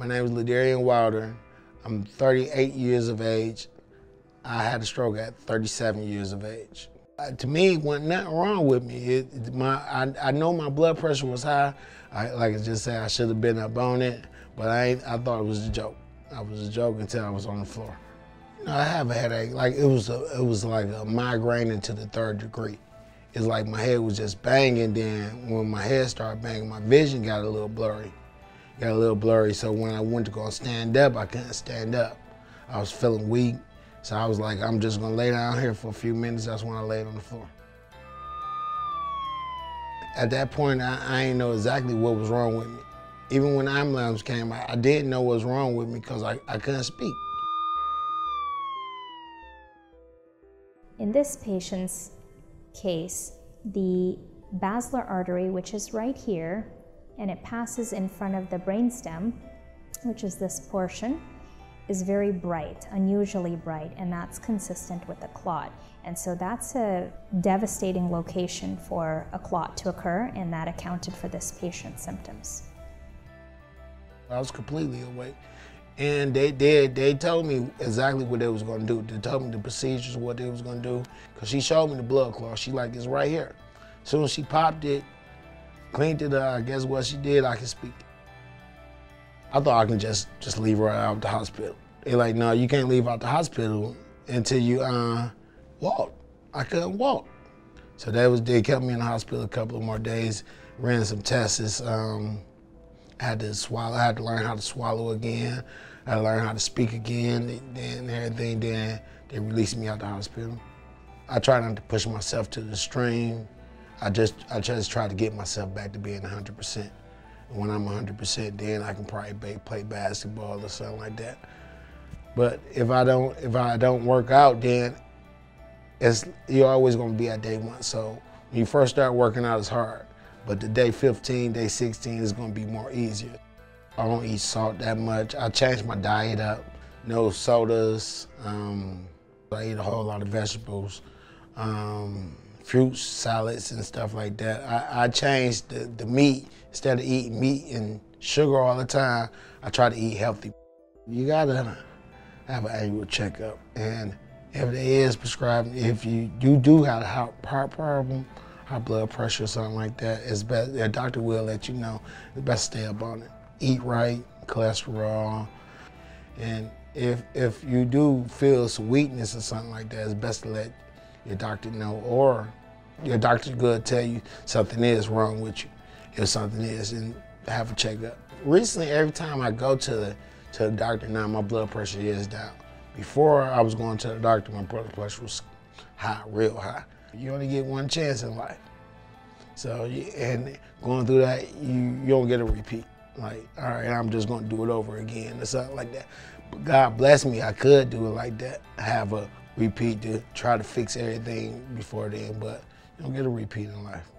My name is LaDarian Wilder. I'm 38 years of age. I had a stroke at 37 years of age. To me, wasn't nothing wrong with me. I know my blood pressure was high. Like I just said, I should have been up on it, but I thought it was a joke. I was a joke until I was on the floor. You know, I have a headache. Like it was like a migraine into the third degree. It's like my head was just banging. Then when my head started banging, my vision got a little blurry. So when I went to go stand up, I couldn't stand up. I was feeling weak. So I was like, I'm just gonna lay down here for a few minutes. That's when I laid on the floor. At that point, I didn't know exactly what was wrong with me. Even when IMLABS came, I didn't know what was wrong with me because I couldn't speak. In this patient's case, the basilar artery, which is right here, and it passes in front of the brainstem, which is this portion, is very bright, unusually bright, and that's consistent with a clot. And so that's a devastating location for a clot to occur, and that accounted for this patient's symptoms. I was completely awake, and they told me exactly what they was gonna do. They told me the procedures, what they was gonna do, because she showed me the blood clot. She like, it's right here. Soon as she popped it, cleaned it up, guess what she did? I could speak. I thought I can just leave her out of the hospital. They're like, no, you can't leave out the hospital until you walk. I couldn't walk. So they kept me in the hospital a couple of more days, ran some tests. I had to learn how to swallow again. I had to learn how to speak again and everything. Then they released me out the hospital. I tried not to push myself to the extreme. I just tried to get myself back to being 100%. When I'm 100%, then I can probably play basketball or something like that. But if I don't work out, then you're always gonna be at day one. So when you first start working out, it's hard. But the day 15, day 16 is gonna be more easier. I don't eat salt that much. I changed my diet up. No sodas. I eat a whole lot of vegetables, fruits, salads, and stuff like that. I changed the meat. Instead of eating meat and sugar all the time, I try to eat healthy. You gotta have an annual checkup, and if they is prescribing, if you do have a heart problem, high blood pressure or something like that, it's best, their doctor will let you know, it's best to stay up on it. Eat right, cholesterol, and if you do feel some weakness or something like that, it's best to let your doctor know, or your doctor could tell you something is wrong with you. If something is, and have a checkup. Recently, every time I go to the doctor now, my blood pressure is down. Before I was going to the doctor, my blood pressure was high, real high. You only get one chance in life. So, and going through that, you don't get a repeat. Like, all right, I'm just gonna do it over again or something like that. But God bless me, I could do it like that. I have a repeat to try to fix everything before then, but you don't get a repeat in life.